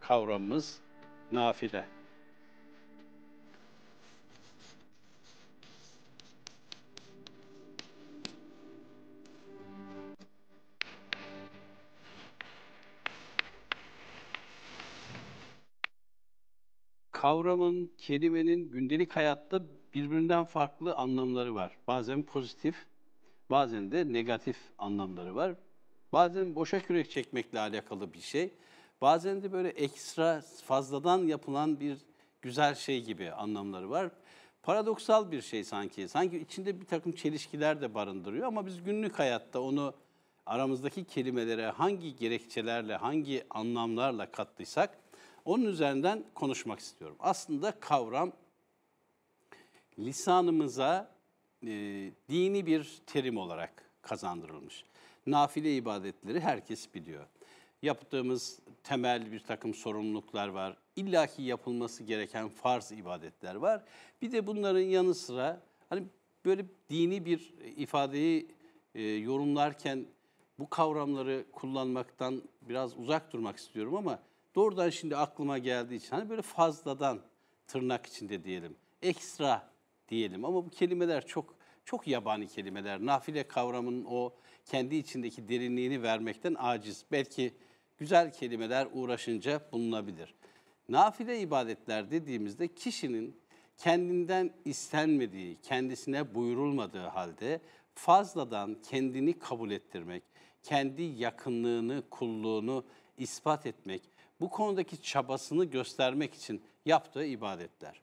Kavramımız nafile. Kavramın, kelimenin gündelik hayatta birbirinden farklı anlamları var. Bazen pozitif, bazen de negatif anlamları var. Bazen boşa kürek çekmekle alakalı bir şey. Bazen de böyle ekstra, fazladan yapılan bir güzel şey gibi anlamları var. Paradoksal bir şey sanki. Sanki içinde bir takım çelişkiler de barındırıyor ama biz günlük hayatta onu aramızdaki kelimelere hangi gerekçelerle, hangi anlamlarla kattıysak onun üzerinden konuşmak istiyorum. Aslında kavram lisanımıza dini bir terim olarak kazandırılmış. Nafile ibadetleri herkes biliyor. Yaptığımız temel bir takım sorumluluklar var. İllaki yapılması gereken farz ibadetler var. Bir de bunların yanı sıra hani böyle dini bir ifadeyi yorumlarken bu kavramları kullanmaktan biraz uzak durmak istiyorum ama doğrudan şimdi aklıma geldiği için hani böyle fazladan, tırnak içinde diyelim, ekstra diyelim ama bu kelimeler çok yabani kelimeler. Nafile kavramının o kendi içindeki derinliğini vermekten aciz. Belki güzel kelimeler uğraşınca bulunabilir. Nafile ibadetler dediğimizde kişinin kendinden istenmediği, kendisine buyurulmadığı halde fazladan kendini kabul ettirmek, kendi yakınlığını, kulluğunu ispat etmek, bu konudaki çabasını göstermek için yaptığı ibadetler.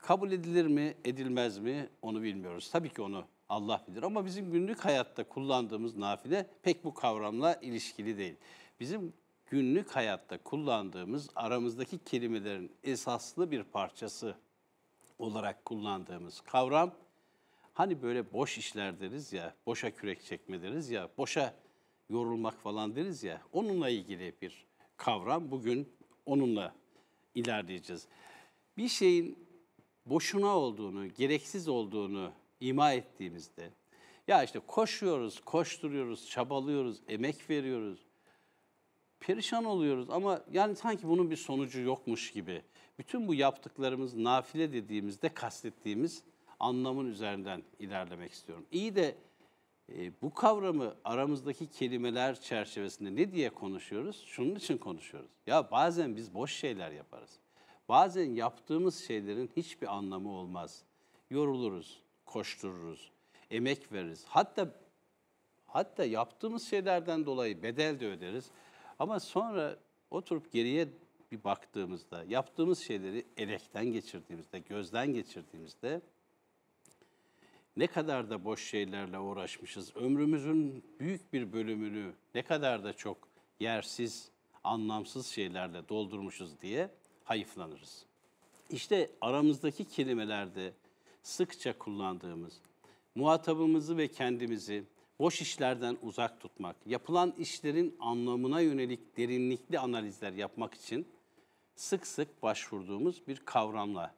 Kabul edilir mi, edilmez mi onu bilmiyoruz. Tabii ki onu Allah bilir ama bizim günlük hayatta kullandığımız nafile pek bu kavramla ilişkili değil. Bizim günlük hayatta kullandığımız aramızdaki kelimelerin esaslı bir parçası olarak kullandığımız kavram, hani böyle boş işler deriz ya, boşa kürek çekme deriz ya, boşa yorulmak falan deriz ya, onunla ilgili bir kavram. Bugün onunla ilerleyeceğiz. Bir şeyin boşuna olduğunu, gereksiz olduğunu ima ettiğimizde, ya işte koşuyoruz, koşturuyoruz, çabalıyoruz, emek veriyoruz, perişan oluyoruz ama yani sanki bunun bir sonucu yokmuş gibi. Bütün bu yaptıklarımız nafile dediğimizde kastettiğimiz anlamın üzerinden ilerlemek istiyorum. İyi de bu kavramı aramızdaki kelimeler çerçevesinde ne diye konuşuyoruz? Şunun için konuşuyoruz. Ya bazen biz boş şeyler yaparız. Bazen yaptığımız şeylerin hiçbir anlamı olmaz. Yoruluruz, koştururuz, emek veririz. Hatta yaptığımız şeylerden dolayı bedel de öderiz. Ama sonra oturup geriye bir baktığımızda, yaptığımız şeyleri elekten geçirdiğimizde, gözden geçirdiğimizde ne kadar da boş şeylerle uğraşmışız. Ömrümüzün büyük bir bölümünü ne kadar da çok yersiz, anlamsız şeylerle doldurmuşuz diye hayıflanırız. İşte aramızdaki kelimelerde sıkça kullandığımız, muhatabımızı ve kendimizi boş işlerden uzak tutmak, yapılan işlerin anlamına yönelik derinlikli analizler yapmak için sık sık başvurduğumuz bir kavramla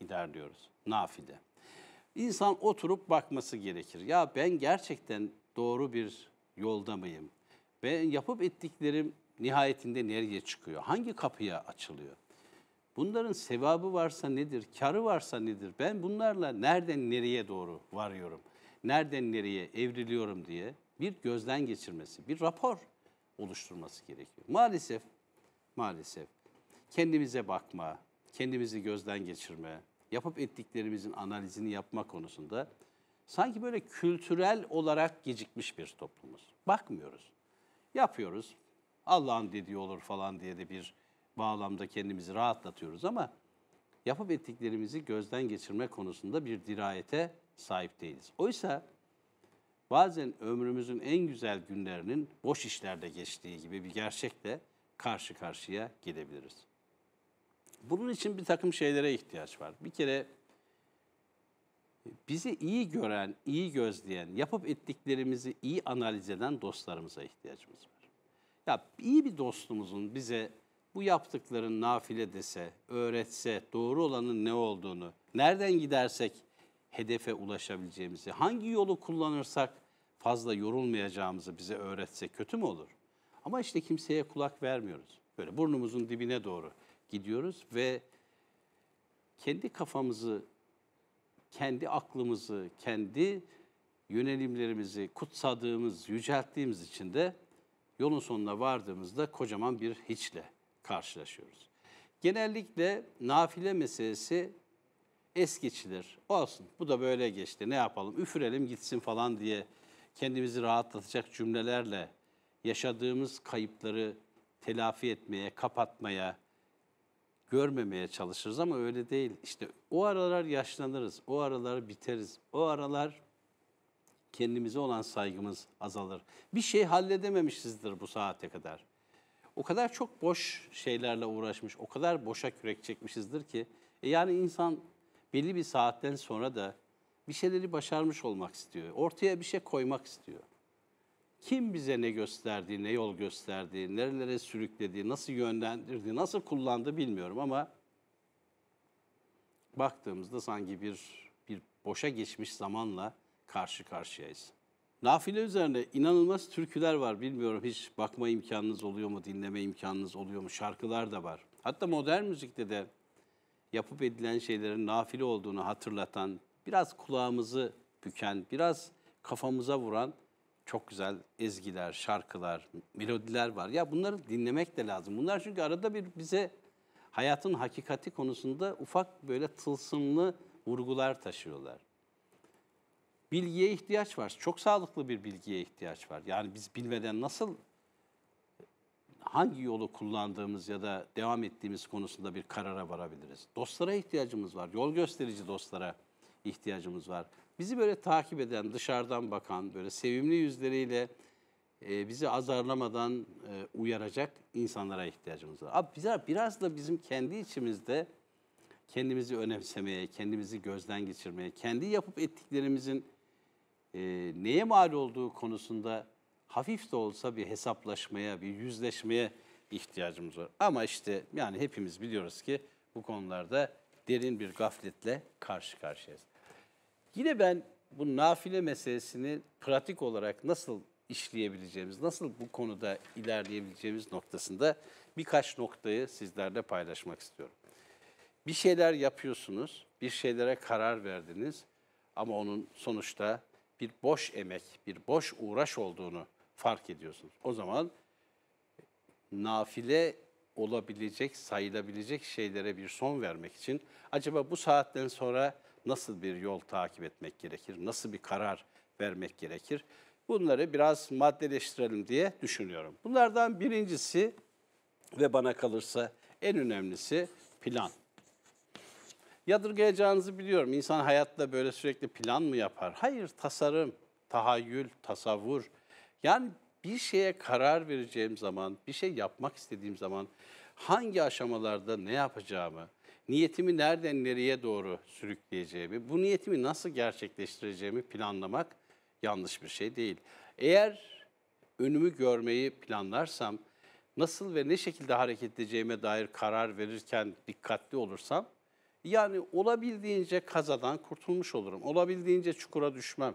ilerliyoruz. Nafile. İnsan oturup bakması gerekir. Ya ben gerçekten doğru bir yolda mıyım? Ve yapıp ettiklerim nihayetinde nereye çıkıyor? Hangi kapıya açılıyor? Bunların sevabı varsa nedir? Karı varsa nedir? Ben bunlarla nereden nereye doğru varıyorum? Nereden nereye evriliyorum diye bir gözden geçirmesi, bir rapor oluşturması gerekiyor. Maalesef kendimize bakma, kendimizi gözden geçirme, yapıp ettiklerimizin analizini yapma konusunda sanki böyle kültürel olarak gecikmiş bir toplumuz. Bakmıyoruz, yapıyoruz. Allah'ın dediği olur falan diye de bir bağlamda kendimizi rahatlatıyoruz ama yapıp ettiklerimizi gözden geçirme konusunda bir dirayete sahip değiliz. Oysa bazen ömrümüzün en güzel günlerinin boş işlerde geçtiği gibi bir gerçekle karşı karşıya gelebiliriz. Bunun için bir takım şeylere ihtiyaç var. Bir kere bizi iyi gören, iyi gözleyen, yapıp ettiklerimizi iyi analiz eden dostlarımıza ihtiyacımız var. Ya iyi bir dostumuzun bize bu yaptıkların nafile dese, öğretse, doğru olanın ne olduğunu, nereden gidersek hedefe ulaşabileceğimizi, hangi yolu kullanırsak fazla yorulmayacağımızı bize öğretse kötü mü olur? Ama işte kimseye kulak vermiyoruz. Böyle burnumuzun dibine doğru gidiyoruz ve kendi kafamızı, kendi aklımızı, kendi yönelimlerimizi kutsadığımız, yücelttiğimiz için de yolun sonuna vardığımızda kocaman bir hiçle karşılaşıyoruz. Genellikle nafile meselesi es geçilir. Olsun, bu da böyle geçti, ne yapalım, üfürelim gitsin falan diye kendimizi rahatlatacak cümlelerle yaşadığımız kayıpları telafi etmeye, kapatmaya, görmemeye çalışırız ama öyle değil. İşte o aralar yaşlanırız, o aralar biteriz, o aralar kendimize olan saygımız azalır. Bir şey halledememişizdir bu saate kadar. O kadar çok boş şeylerle uğraşmış, o kadar boşa kürek çekmişizdir ki yani insan belli bir saatten sonra da bir şeyleri başarmış olmak istiyor. Ortaya bir şey koymak istiyor. Kim bize ne gösterdi, ne yol gösterdi, nerelere sürükledi, nasıl yönlendirdi, nasıl kullandı bilmiyorum ama baktığımızda sanki bir boşa geçmiş zamanla karşı karşıyayız. Nafile üzerine inanılmaz türküler var. Bilmiyorum, hiç bakma imkanınız oluyor mu, dinleme imkanınız oluyor mu? Şarkılar da var. Hatta modern müzikte de yapıp edilen şeylerin nafile olduğunu hatırlatan, biraz kulağımızı büken, biraz kafamıza vuran çok güzel ezgiler, şarkılar, melodiler var. Ya bunları dinlemek de lazım. Bunlar çünkü arada bir bize hayatın hakikati konusunda ufak böyle tılsımlı vurgular taşıyorlar. Bilgiye ihtiyaç var. Çok sağlıklı bir bilgiye ihtiyaç var. Yani biz bilmeden nasıl, hangi yolu kullandığımız ya da devam ettiğimiz konusunda bir karara varabiliriz. Dostlara ihtiyacımız var. Yol gösterici dostlara ihtiyacımız var. Bizi böyle takip eden, dışarıdan bakan, böyle sevimli yüzleriyle bizi azarlamadan uyaracak insanlara ihtiyacımız var. Abi biraz da bizim kendi içimizde kendimizi önemsemeye, kendimizi gözden geçirmeye, kendi yapıp ettiklerimizin neye mal olduğu konusunda hafif de olsa bir hesaplaşmaya, bir yüzleşmeye ihtiyacımız var. Ama işte yani hepimiz biliyoruz ki bu konularda derin bir gafletle karşı karşıyayız. Yine ben bu nafile meselesini pratik olarak nasıl işleyebileceğimiz, nasıl bu konuda ilerleyebileceğimiz noktasında birkaç noktayı sizlerle paylaşmak istiyorum. Bir şeyler yapıyorsunuz, bir şeylere karar verdiniz ama onun sonuçta bir boş emek, bir boş uğraş olduğunu fark ediyorsunuz. O zaman nafile olabilecek, sayılabilecek şeylere bir son vermek için acaba bu saatten sonra nasıl bir yol takip etmek gerekir, nasıl bir karar vermek gerekir? Bunları biraz maddeleştirelim diye düşünüyorum. Bunlardan birincisi ve bana kalırsa en önemlisi plan. Yadırgayacağınızı biliyorum. İnsan hayatta böyle sürekli plan mı yapar? Hayır, tasarım, tahayyül, tasavvur. Yani bir şeye karar vereceğim zaman, bir şey yapmak istediğim zaman hangi aşamalarda ne yapacağımı, niyetimi nereden nereye doğru sürükleyeceğimi, bu niyetimi nasıl gerçekleştireceğimi planlamak yanlış bir şey değil. Eğer önümü görmeyi planlarsam, nasıl ve ne şekilde hareket edeceğime dair karar verirken dikkatli olursam, yani olabildiğince kazadan kurtulmuş olurum. Olabildiğince çukura düşmem.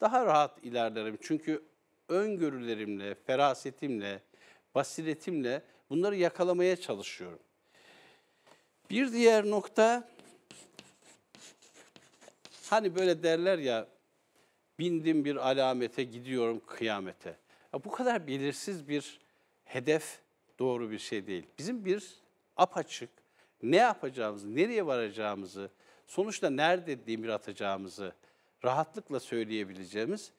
Daha rahat ilerlerim. Çünkü öngörülerimle, ferasetimle, basiretimle bunları yakalamaya çalışıyorum. Bir diğer nokta, hani böyle derler ya, bindim bir alamete, gidiyorum kıyamete. Ya bu kadar belirsiz bir hedef doğru bir şey değil. Bizim bir apaçık, ne yapacağımızı, nereye varacağımızı, sonuçta nerede demir atacağımızı rahatlıkla söyleyebileceğimiz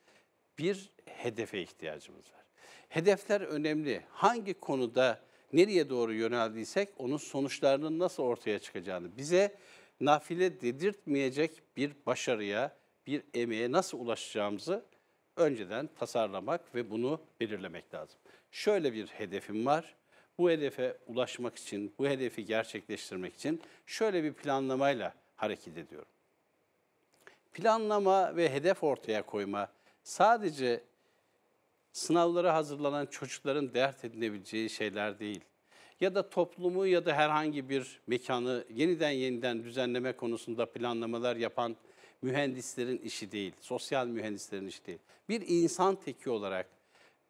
bir hedefe ihtiyacımız var. Hedefler önemli. Hangi konuda nereye doğru yöneldiysek onun sonuçlarının nasıl ortaya çıkacağını, bize nafile dedirtmeyecek bir başarıya, bir emeğe nasıl ulaşacağımızı önceden tasarlamak ve bunu belirlemek lazım. Şöyle bir hedefim var. Bu hedefe ulaşmak için, bu hedefi gerçekleştirmek için şöyle bir planlamayla hareket ediyorum. Planlama ve hedef ortaya koyma sadece sınavlara hazırlanan çocukların dert edinebileceği şeyler değil. Ya da toplumu ya da herhangi bir mekanı yeniden düzenleme konusunda planlamalar yapan mühendislerin işi değil, sosyal mühendislerin işi değil. Bir insan teki olarak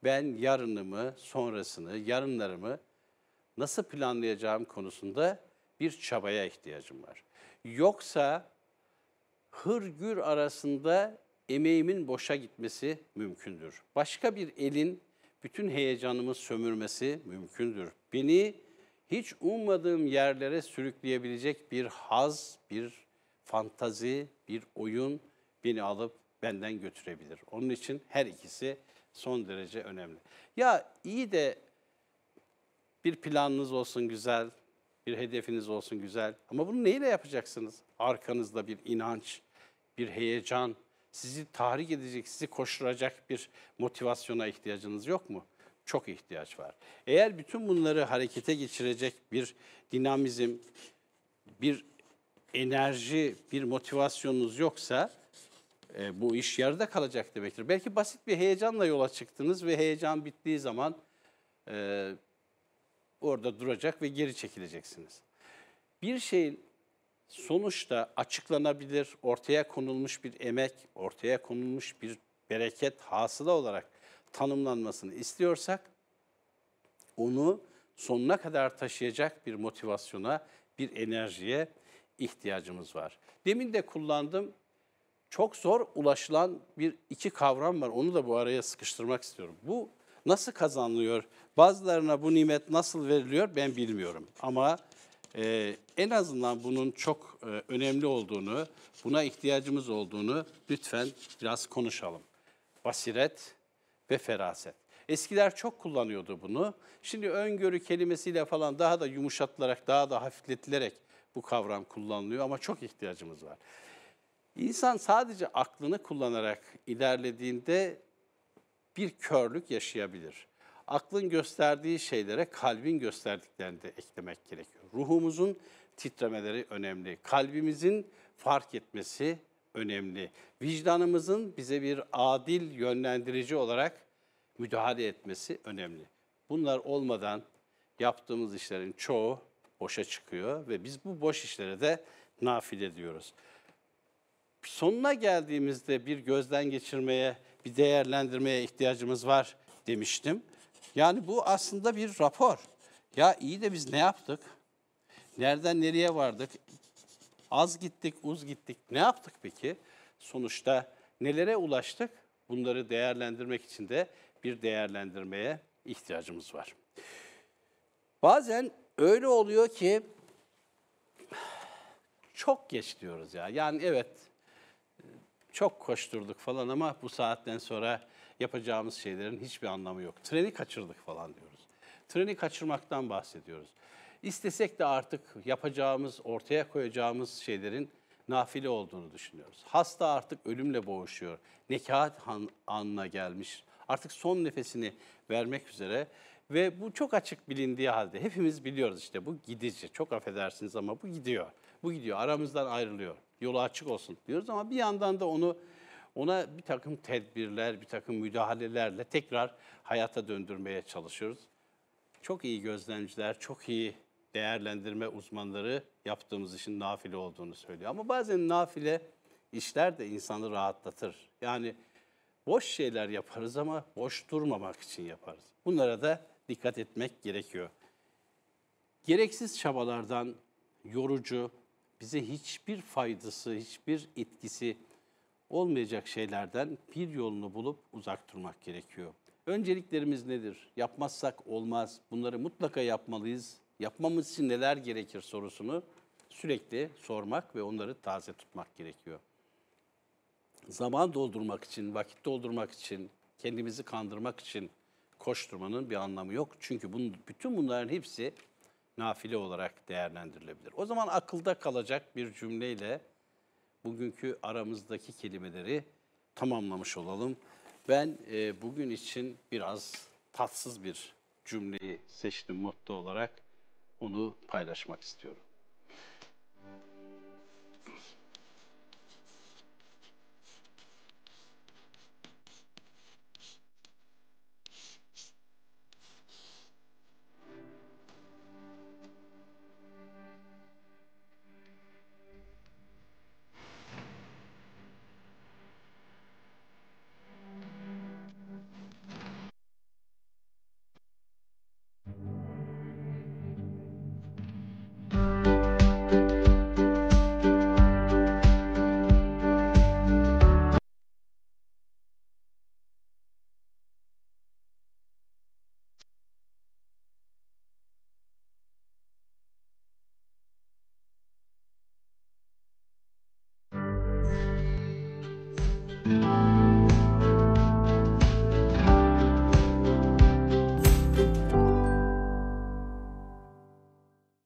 ben yarınımı, sonrasını, yarınlarımı nasıl planlayacağım konusunda bir çabaya ihtiyacım var. Yoksa hırgür arasında emeğimin boşa gitmesi mümkündür. Başka bir elin bütün heyecanımı sömürmesi mümkündür. Beni hiç ummadığım yerlere sürükleyebilecek bir haz, bir fantazi, bir oyun beni alıp benden götürebilir. Onun için her ikisi son derece önemli. Ya iyi de bir planınız olsun güzel, bir hedefiniz olsun güzel ama bunu neyle yapacaksınız? Arkanızda bir inanç, bir heyecan, sizi tahrik edecek, sizi koşturacak bir motivasyona ihtiyacınız yok mu? Çok ihtiyaç var. Eğer bütün bunları harekete geçirecek bir dinamizm, bir enerji, bir motivasyonunuz yoksa bu iş yarıda kalacak demektir. Belki basit bir heyecanla yola çıktınız ve heyecan bittiği zaman orada duracak ve geri çekileceksiniz. Bir şeyin sonuçta açıklanabilir, ortaya konulmuş bir emek, ortaya konulmuş bir bereket, hasıla olarak tanımlanmasını istiyorsak onu sonuna kadar taşıyacak bir motivasyona, bir enerjiye ihtiyacımız var. Demin de kullandım, çok zor ulaşılan iki kavram var. Onu da bu araya sıkıştırmak istiyorum. Bu nasıl kazanılıyor? Bazılarına bu nimet nasıl veriliyor ben bilmiyorum. Ama en azından bunun çok önemli olduğunu, buna ihtiyacımız olduğunu lütfen biraz konuşalım. Basiret ve feraset. Eskiler çok kullanıyordu bunu. Şimdi öngörü kelimesiyle falan daha da yumuşatılarak, daha da hafifletilerek bu kavram kullanılıyor ama çok ihtiyacımız var. İnsan sadece aklını kullanarak ilerlediğinde bir körlük yaşayabilir. Aklın gösterdiği şeylere kalbin gösterdiklerini de eklemek gerekiyor. Ruhumuzun titremeleri önemli. Kalbimizin fark etmesi önemli. Vicdanımızın bize bir adil yönlendirici olarak müdahale etmesi önemli. Bunlar olmadan yaptığımız işlerin çoğu boşa çıkıyor ve biz bu boş işlere de nafile diyoruz. Sonuna geldiğimizde bir gözden geçirmeye, bir değerlendirmeye ihtiyacımız var demiştim. Yani bu aslında bir rapor. Ya iyi de biz ne yaptık? Nereden nereye vardık? Az gittik, uz gittik. Ne yaptık peki? Sonuçta nelere ulaştık? Bunları değerlendirmek için de bir değerlendirmeye ihtiyacımız var. Bazen öyle oluyor ki çok geç diyoruz ya. Yani evet çok koşturduk falan ama bu saatten sonra yapacağımız şeylerin hiçbir anlamı yok. Treni kaçırdık falan diyoruz. Treni kaçırmaktan bahsediyoruz. İstesek de artık yapacağımız, ortaya koyacağımız şeylerin nafile olduğunu düşünüyoruz. Hasta artık ölümle boğuşuyor. Nekaat anına gelmiş. Artık son nefesini vermek üzere ve bu çok açık bilindiği halde hepimiz biliyoruz işte bu gidici. Çok affedersiniz ama bu gidiyor. Bu gidiyor, aramızdan ayrılıyor. Yolu açık olsun diyoruz ama bir yandan da ona bir takım tedbirler, bir takım müdahalelerle tekrar hayata döndürmeye çalışıyoruz. Çok iyi gözlemciler, çok iyi değerlendirme uzmanları yaptığımız işin nafile olduğunu söylüyor. Ama bazen nafile işler de insanı rahatlatır. Yani boş şeyler yaparız ama boş durmamak için yaparız. Bunlara da dikkat etmek gerekiyor. Gereksiz çabalardan, yorucu, bize hiçbir faydası, hiçbir etkisi olmayacak şeylerden bir yolunu bulup uzak durmak gerekiyor. Önceliklerimiz nedir? Yapmazsak olmaz. Bunları mutlaka yapmalıyız. Yapmamız için neler gerekir sorusunu sürekli sormak ve onları taze tutmak gerekiyor. Zaman doldurmak için, vakit doldurmak için, kendimizi kandırmak için koşturmanın bir anlamı yok. Çünkü bütün bunların hepsi nafile olarak değerlendirilebilir. O zaman akılda kalacak bir cümleyle bugünkü aramızdaki kelimeleri tamamlamış olalım. Ben bugün için biraz tatsız bir cümleyi seçtim motto olarak. Onu paylaşmak istiyorum.